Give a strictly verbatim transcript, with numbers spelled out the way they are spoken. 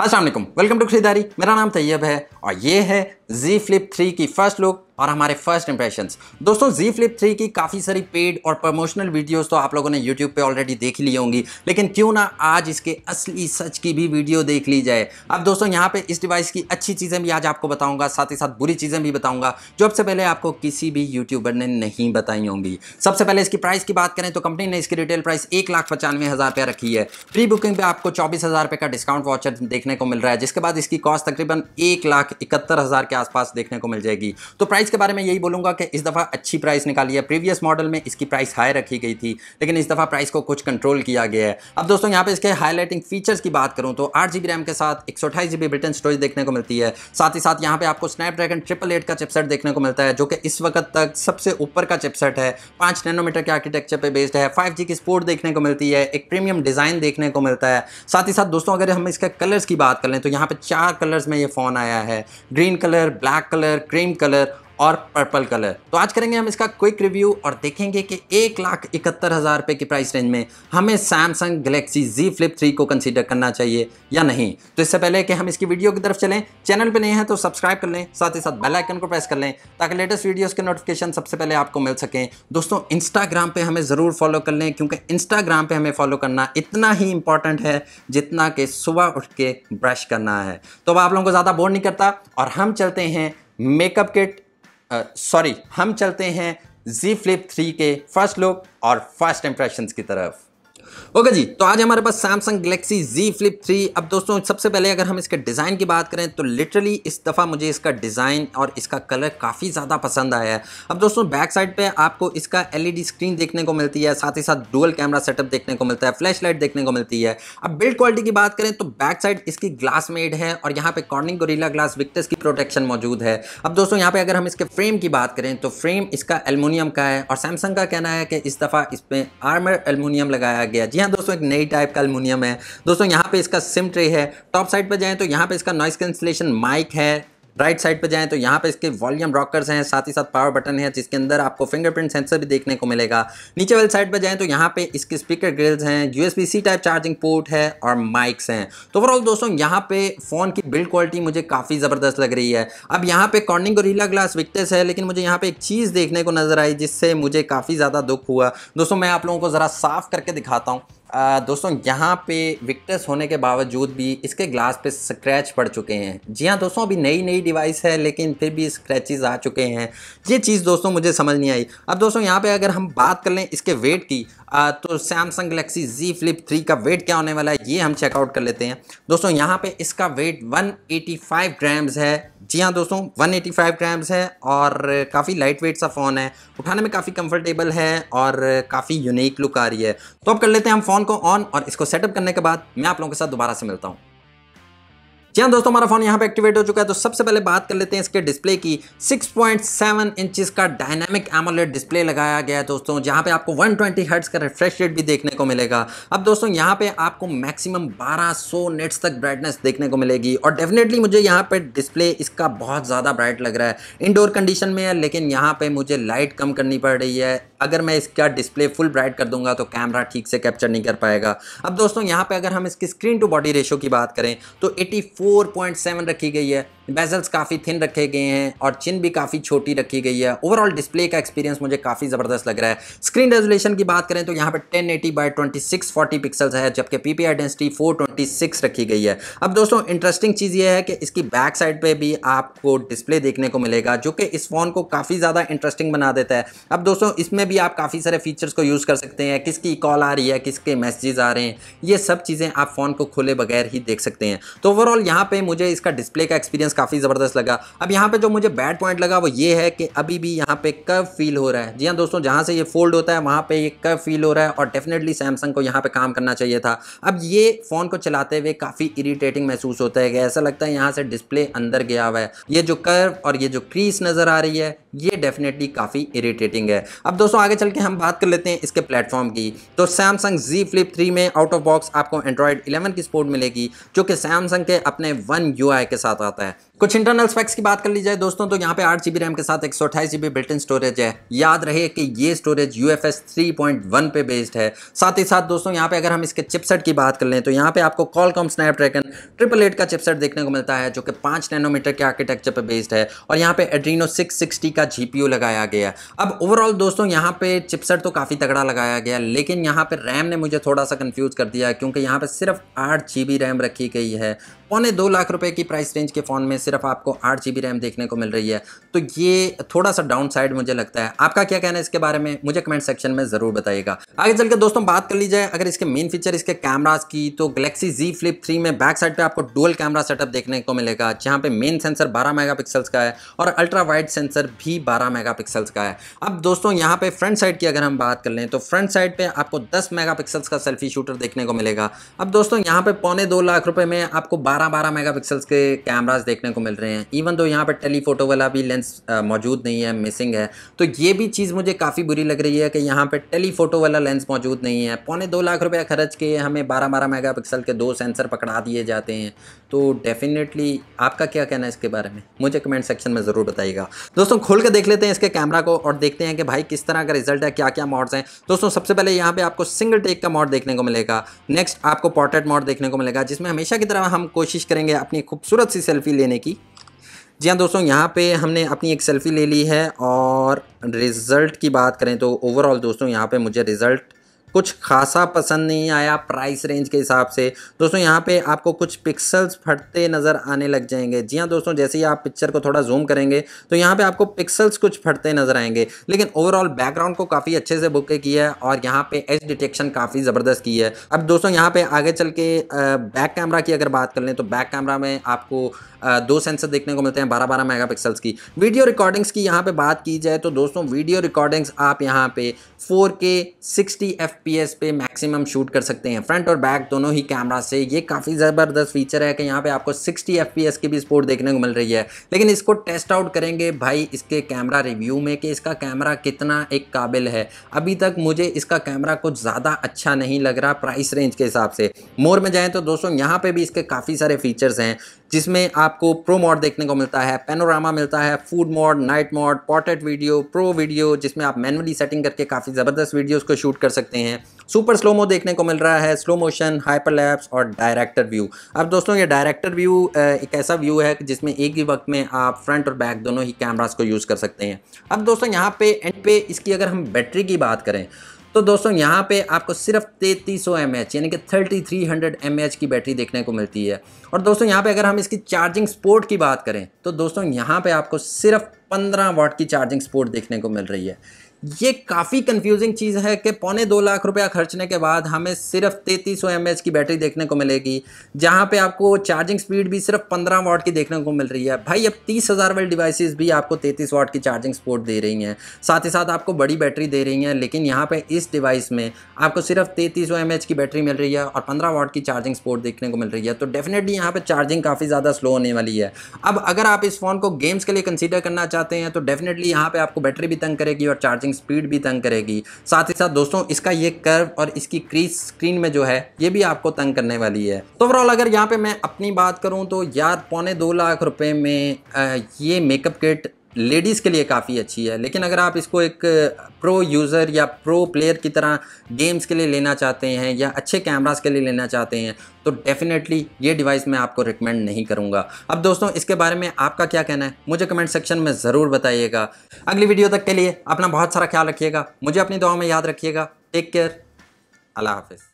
अस्सलाम वालेकुम, welcome to खरीदारी। मेरा नाम तैयब है और ये है Z Flip थ्री की फर्स्ट लुक और हमारे फर्स्ट इंप्रेशंस। दोस्तों Z Flip थ्री की काफ़ी सारी पेड और प्रमोशनल वीडियोस तो आप लोगों ने YouTube पे ऑलरेडी देख ली होंगी, लेकिन क्यों ना आज इसके असली सच की भी वीडियो देख ली जाए। अब दोस्तों यहाँ पे इस डिवाइस की अच्छी चीज़ें भी आज आपको बताऊंगा, साथ ही साथ बुरी चीज़ें भी बताऊंगा जो अब से पहले आपको किसी भी यूट्यूबर ने नहीं बताई होंगी। सबसे पहले इसकी प्राइस की बात करें तो कंपनी ने इसकी रिटेल प्राइस एक लाख पचानवे हज़ार रुपये रखी है। प्री बुकिंग पर आपको चौबीस हज़ार रुपये का डिस्काउंट वाउचर देखने को मिल रहा है, जिसके बाद इसकी कॉस्ट तकरीबन एक लाख इकहत्तर हज़ार के आसपास देखने को मिल जाएगी। तो प्राइस के बारे में यही बोलूंगा कि इस दफ़ा अच्छी प्राइस निकाली है। प्रीवियस मॉडल में इसकी प्राइस हाई रखी गई थी, लेकिन इस दफ़ा प्राइस को कुछ कंट्रोल किया गया है। अब दोस्तों यहाँ पे इसके हाईलाइटिंग फीचर्स की बात करूँ तो आठ जीबी रैम के साथ एक सौ अट्ठाईस जीबी ब्रिटेन स्टोरेज देखने को मिलती है। साथ ही साथ यहाँ पे आपको स्नैपड्रैगन ट्रिपल एट का चिपसेट देखने को मिलता है, जो कि इस वक्त तक सबसे ऊपर का चिपसेट है। पाँच नैनोमीटर के आर्किटेक्चर पर बेस्ड है। फाइव जी की सपोर्ट देखने को मिलती है। एक प्रीमियम डिज़ाइन देखने को मिलता है। साथ ही साथ दोस्तों अगर हम इसके कलर्स की बात कर लें तो यहाँ पर चार कलर्स में ये फ़ोन आया है, green colour, black colour, cream colour और पर्पल कलर। तो आज करेंगे हम इसका क्विक रिव्यू और देखेंगे कि एक लाख इकहत्तर हज़ार रुपये की प्राइस रेंज में हमें Samsung Galaxy Z Flip three को कंसीडर करना चाहिए या नहीं। तो इससे पहले कि हम इसकी वीडियो की तरफ चलें, चैनल पे नए हैं तो सब्सक्राइब कर लें, साथ ही साथ बेल आइकन को प्रेस कर लें ताकि लेटेस्ट वीडियोज़ के नोटिफिकेशन सबसे पहले आपको मिल सकें। दोस्तों इंस्टाग्राम पर हमें ज़रूर फॉलो कर लें, क्योंकि इंस्टाग्राम पर हमें फॉलो करना इतना ही इंपॉर्टेंट है जितना कि सुबह उठ के ब्रश करना है। तो अब आप लोगों को ज़्यादा बोर नहीं करता और हम चलते हैं मेकअप किट सॉरी uh, हम चलते हैं Z Flip थ्री के फर्स्ट लुक और फर्स्ट इंप्रेशंस की तरफ। ओके okay जी, तो आज हमारे पास Samsung Galaxy Z Flip three. अब दोस्तों सबसे पहले अगर हम इसके डिज़ाइन की बात करें तो लिटरली इस दफ़ा मुझे इसका डिज़ाइन और इसका कलर काफ़ी ज़्यादा पसंद आया है। अब दोस्तों बैक साइड पे आपको इसका एलईडी स्क्रीन देखने को मिलती है, साथ ही साथ डुअल कैमरा सेटअप देखने को मिलता है, फ्लैश लाइट देखने को मिलती है। अब बिल्ड क्वालिटी की बात करें तो बैक साइड इसकी ग्लास मेड है और यहाँ पर कॉर्निंग गोरिल्ला ग्लास विक्टस की प्रोटेक्शन मौजूद है। अब दोस्तों यहाँ पर अगर हम इसके फ्रेम की बात करें तो फ्रेम इसका एल्यूमिनियम का है और सैमसंग का कहना है कि इस दफ़ा इसमें आर्मर एल्यूमिनियम लगाया गया। जी हाँ दोस्तों, एक नई टाइप का एल्युमिनियम है। दोस्तों यहाँ पे इसका सिम ट्रे है। टॉप साइड पर जाएं तो यहाँ पे इसका नॉइस कैंसिलेशन माइक है। राइट साइड पे जाएं तो यहाँ पे इसके वॉल्यूम रॉकर्स हैं, साथ ही साथ पावर बटन है जिसके अंदर आपको फिंगरप्रिंट सेंसर भी देखने को मिलेगा। नीचे वाले साइड पे जाएं तो यहाँ पे इसके स्पीकर ग्रिल्स हैं, USB C type charging port है और माइक्स हैं। तो ओवरऑल दोस्तों यहाँ पे फ़ोन की बिल्ड क्वालिटी मुझे काफ़ी ज़बरदस्त लग रही है। अब यहाँ पे कॉर्निंग गोरिल्ला ग्लास विक्टस है, लेकिन मुझे यहाँ पर एक चीज़ देखने को नज़र आई जिससे मुझे काफ़ी ज़्यादा दुख हुआ। दोस्तों मैं आप लोगों को ज़रा साफ़ करके दिखाता हूँ। Uh, दोस्तों यहाँ पे विक्टस होने के बावजूद भी इसके ग्लास पे स्क्रैच पड़ चुके हैं। जी हाँ दोस्तों, अभी नई नई डिवाइस है लेकिन फिर भी स्क्रैचेस आ चुके हैं। ये चीज़ दोस्तों मुझे समझ नहीं आई। अब दोस्तों यहाँ पे अगर हम बात कर लें इसके वेट की uh, तो Samsung Galaxy Z Flip three का वेट क्या होने वाला है ये हम चेकआउट कर लेते हैं। दोस्तों यहाँ पर इसका weight one eighty five grams है। जी हाँ दोस्तों, वन एटी फाइव ग्राम्स है और काफ़ी लाइट वेट सा फ़ोन है, उठाने में काफ़ी कम्फर्टेबल है और काफ़ी यूनिक लुक आ रही है। तो अब कर लेते हैं हम फ़ोन को ऑन और इसको सेटअप करने के बाद मैं आप लोगों के साथ दोबारा से मिलता हूं। जी हाँ दोस्तों, हमारा फोन यहाँ पे एक्टिवेट हो चुका है। तो सबसे पहले बात कर लेते हैं इसके डिस्प्ले की। सिक्स पॉइंट सेवन इंचेस का डायनामिक एमोलेड डिस्प्ले लगाया गया है दोस्तों, जहाँ पे आपको वन ट्वेंटी हर्ट्ज का रिफ्रेश रेट भी देखने को मिलेगा। अब दोस्तों यहाँ पे आपको मैक्सिमम बारह सौ निट्स तक ब्राइटनेस देखने को मिलेगी और डेफिनेटली मुझे यहाँ पे डिस्प्ले इसका बहुत ज़्यादा ब्राइट लग रहा है। इनडोर कंडीशन में है लेकिन यहाँ पर मुझे लाइट कम करनी पड़ रही है। अगर मैं इसका डिस्प्ले फुल ब्राइट कर दूंगा तो कैमरा ठीक से कैप्चर नहीं कर पाएगा। अब दोस्तों यहाँ पे अगर हम इसकी स्क्रीन टू बॉडी रेशो की बात करें तो चौरासी पॉइंट सात रखी गई है। बेजल्स काफ़ी थिन रखे गए हैं और चिन भी काफ़ी छोटी रखी गई है। ओवरऑल डिस्प्ले का एक्सपीरियंस मुझे काफ़ी ज़बरदस्त लग रहा है। स्क्रीन रेजोल्यूशन की बात करें तो यहाँ पर ten eighty by twenty six forty pixels है, जबकि PPI density four twenty six रखी गई है। अब दोस्तों इंटरेस्टिंग चीज़ यह है कि इसकी बैक साइड पे भी आपको डिस्प्ले देखने को मिलेगा, जो कि इस फोन को काफ़ी ज़्यादा इंटरेस्टिंग बना देता है। अब दोस्तों इसमें भी आप काफ़ी सारे फीचर्स को यूज़ कर सकते हैं। किसकी कॉल आ रही है, किसके मैसेजेस आ रहे हैं, ये सब चीज़ें आप फ़ोन को खोले बगैर ही देख सकते हैं। तो ओवरऑल यहाँ पे मुझे इसका डिस्प्ले का एक्सपीरियंस काफ़ी ज़बरदस्त लगा। अब यहाँ पे जो मुझे बैड पॉइंट लगा वो ये है कि अभी भी यहाँ पे कर्व फील हो रहा है। जी हाँ दोस्तों, जहाँ से ये फोल्ड होता है वहाँ पे ये कर्व फील हो रहा है और डेफिनेटली सैमसंग को यहाँ पे काम करना चाहिए था। अब ये फ़ोन को चलाते हुए काफ़ी इरीटेटिंग महसूस होता है कि ऐसा लगता है यहाँ से डिस्प्ले अंदर गया हुआ है। ये जो कर्व और ये जो क्रीज नज़र आ रही है ये डेफिनेटली काफ़ी इरीटेटिंग है। अब दोस्तों आगे चल के हम बात कर लेते हैं इसके प्लेटफॉर्म की। तो सैमसंग Z Flip थ्री में आउट ऑफ बॉक्स आपको एंड्रॉयड इलेवन की सपोर्ट मिलेगी, जो कि सैमसंग के अपने वन यूआई के साथ आता है। कुछ इंटरनल स्पेक्स की बात कर ली जाए दोस्तों तो यहाँ पे आठ जीबी रैम के साथ एक सौ अट्ठाईस जीबी बिल्ट इन स्टोरेज है। याद रहे कि ये storage U F S three point one पे बेस्ड है। साथ ही साथ दोस्तों यहाँ पे अगर हम इसके चिपसेट की बात कर लें तो यहाँ पे आपको Qualcomm Snapdragon eight eight eight का चिपसेट देखने को मिलता है जो कि पाँच नैनोमीटर के आर्किटेक्चर पर बेस्ड है और यहाँ पे एड्रीनो सिक्स सिक्सटी का जी पी यू लगाया गया। अब ओवरऑल दोस्तों यहाँ पे चिपसेट तो काफ़ी तगड़ा लगाया गया, लेकिन यहाँ पर रैम ने मुझे थोड़ा सा कन्फ्यूज़ कर दिया क्योंकि यहाँ पर सिर्फ आठ जी बी रैम रखी गई है। पौने दो लाख रुपये की प्राइस रेंज के फ़ोन में सिर्फ आपको आठ जी बी रैम देखने को मिल रही है, तो ये थोड़ा सा डाउन साइड मुझे लगता है। आपका क्या कहना है इसके बारे में मुझे कमेंट सेक्शन में ज़रूर बताइएगा। आगे चलकर दोस्तों बात कर ली जाए अगर इसके मेन फीचर इसके कैमरास की तो गैलेक्सी Z Flip थ्री में बैक साइड पे आपको डुअल कैमरा सेटअप देखने को मिलेगा जहाँ पे मेन सेंसर बारह मेगा पिक्सल्स का है और अल्ट्रा वाइड सेंसर भी बारह मेगा पिक्सल्स का है। अब दोस्तों यहाँ पे फ्रंट साइड की अगर हम बात कर लें तो फ्रंट साइड पर आपको दस मेगा पिक्सल्स का सेल्फी शूटर देखने को मिलेगा। अब दोस्तों यहाँ पे पौने दो लाख रुपये में आपको बारह बारह मेगा पिक्सल्स के कैमराज देखने को मिल रहे हैं। इवन तो यहाँ पर टेलीफोटो वाला भी लेंस मौजूद नहीं है, मिसिंग है, तो ये भी चीज़ मुझे काफ़ी बुरी लग रही है कि यहाँ पे टेलीफोटो वाला लेंस मौजूद नहीं है। पौने दो लाख रुपया खर्च के हमें बारह बारह मेगा पिक्सल के दो सेंसर पकड़ा दिए जाते हैं, तो डेफिनेटली आपका क्या कहना है इसके बारे में मुझे कमेंट सेक्शन में ज़रूर बताइएगा। दोस्तों खोल के देख लेते हैं इसके कैमरा को और देखते हैं कि भाई किस तरह का रिजल्ट है, क्या क्या मॉड्स हैं। दोस्तों सबसे पहले यहाँ पर आपको सिंगल टेक का मॉड देखने को मिलेगा, नेक्स्ट आपको पोर्ट्रेट मॉड देखने को मिलेगा जिसमें हमेशा की तरह हम कोशिश करेंगे अपनी खूबसूरत सी सेल्फी लेने की। जी हाँ दोस्तों, यहाँ पे हमने अपनी एक सेल्फ़ी ले ली है और रिज़ल्ट की बात करें तो ओवरऑल दोस्तों यहाँ पे मुझे रिज़ल्ट कुछ खासा पसंद नहीं आया प्राइस रेंज के हिसाब से। दोस्तों यहाँ पे आपको कुछ पिक्सल्स फटते नज़र आने लग जाएंगे। जी हाँ दोस्तों, जैसे ही आप पिक्चर को थोड़ा जूम करेंगे तो यहाँ पे आपको पिक्सल्स कुछ फटते नज़र आएंगे, लेकिन ओवरऑल बैकग्राउंड को काफ़ी अच्छे से बुके किया है और यहाँ पे एज डिटेक्शन काफ़ी ज़बरदस्त की है। अब दोस्तों यहाँ पर आगे चल के बैक कैमरा की अगर बात कर लें तो बैक कैमरा में आपको दो सेंसर देखने को मिलते हैं बारह बारह मेगा पिक्सल्स की। वीडियो रिकॉर्डिंग्स की यहाँ पर बात की जाए तो दोस्तों वीडियो रिकॉर्डिंग्स आप यहाँ पर four K sixty F P S पे मैक्सिमम शूट कर सकते हैं फ्रंट और बैक दोनों ही कैमरा से। ये काफ़ी ज़बरदस्त फीचर है कि यहाँ पे आपको सिक्सटी एफ पी एस की भी सपोर्ट देखने को मिल रही है, लेकिन इसको टेस्ट आउट करेंगे भाई इसके कैमरा रिव्यू में कि इसका कैमरा कितना एक काबिल है। अभी तक मुझे इसका कैमरा कुछ ज़्यादा अच्छा नहीं लग रहा प्राइस रेंज के हिसाब से। मोर में जाएँ तो दोस्तों यहाँ पर भी इसके काफ़ी सारे फीचर्स हैं जिसमें आपको प्रो मोड देखने को मिलता है, पैनोरामा मिलता है, food mode, night mode, portrait video, pro video जिसमें आप मैनुअली सेटिंग करके काफ़ी ज़बरदस्त वीडियोस को शूट कर सकते हैं, सुपर स्लो मो देखने को मिल रहा है, स्लो मोशन, हाइपरलैप्स और डायरेक्टर व्यू। अब दोस्तों ये डायरेक्टर व्यू एक ऐसा व्यू है जिसमें एक ही वक्त में आप फ्रंट और बैक दोनों ही कैमरास को यूज़ कर सकते हैं। अब दोस्तों यहाँ पे एंड पे इसकी अगर हम बैटरी की बात करें तो दोस्तों यहाँ पे आपको सिर्फ तैंतीस सौ एमएएच यानी कि तैंतीस सौ एमएएच की बैटरी देखने को मिलती है। और दोस्तों यहाँ पे अगर हम इसकी चार्जिंग सपोर्ट की बात करें तो दोस्तों यहाँ पे आपको सिर्फ पंद्रह वाट की चार्जिंग सपोर्ट देखने को मिल रही है। ये काफ़ी कंफ्यूजिंग चीज़ है कि पौने दो लाख रुपया खर्चने के बाद हमें सिर्फ तैंतीस सौ एमएएच की बैटरी देखने को मिलेगी जहाँ पे आपको चार्जिंग स्पीड भी सिर्फ पंद्रह वाट की देखने को मिल रही है। भाई अब तीस हज़ार वाली डिवाइसेस भी आपको तैंतीस वाट की चार्जिंग सपोर्ट दे रही हैं, साथ ही साथ आपको बड़ी बैटरी दे रही हैं, लेकिन यहाँ पर इस डिवाइस में आपको सिर्फ तैंतीस सौ एमएएच की बैटरी मिल रही है और पंद्रह वाट की चार्जिंग सपोर्ट देखने को मिल रही है, तो डेफिनेटली यहाँ पर चार्जिंग काफ़ी ज़्यादा स्लो होने वाली है। अब अगर आप इस फ़ोन को गेम्स के लिए कंसीडर करना चाहते हैं तो डेफिनेटली यहाँ पर आपको बैटरी भी तंग करेगी और चार्जिंग स्पीड भी तंग करेगी। साथ ही साथ दोस्तों इसका ये कर्व और इसकी क्रीज स्क्रीन में जो है ये भी आपको तंग करने वाली है। तो ओवरऑल अगर यहाँ पे मैं अपनी बात करूँ तो यार पौने दो लाख रुपए में आ, ये मेकअप किट लेडीज़ के लिए काफ़ी अच्छी है, लेकिन अगर आप इसको एक प्रो यूज़र या प्रो प्लेयर की तरह गेम्स के लिए लेना चाहते हैं या अच्छे कैमरास के लिए लेना चाहते हैं तो डेफिनेटली ये डिवाइस मैं आपको रिकमेंड नहीं करूँगा। अब दोस्तों इसके बारे में आपका क्या कहना है मुझे कमेंट सेक्शन में ज़रूर बताइएगा। अगली वीडियो तक के लिए अपना बहुत सारा ख्याल रखिएगा, मुझे अपनी दुआ में याद रखिएगा। टेक केयर, अल्लाह हाफिज़।